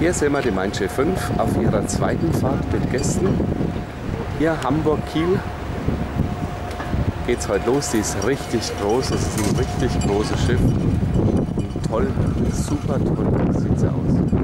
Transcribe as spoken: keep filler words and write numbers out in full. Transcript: Hier sehen wir die Mein Schiff fünf auf ihrer zweiten Fahrt mit Gästen. Hier Hamburg-Kiel geht's heute los. Die ist richtig groß, es ist ein richtig großes Schiff. Toll, super toll sieht sie aus.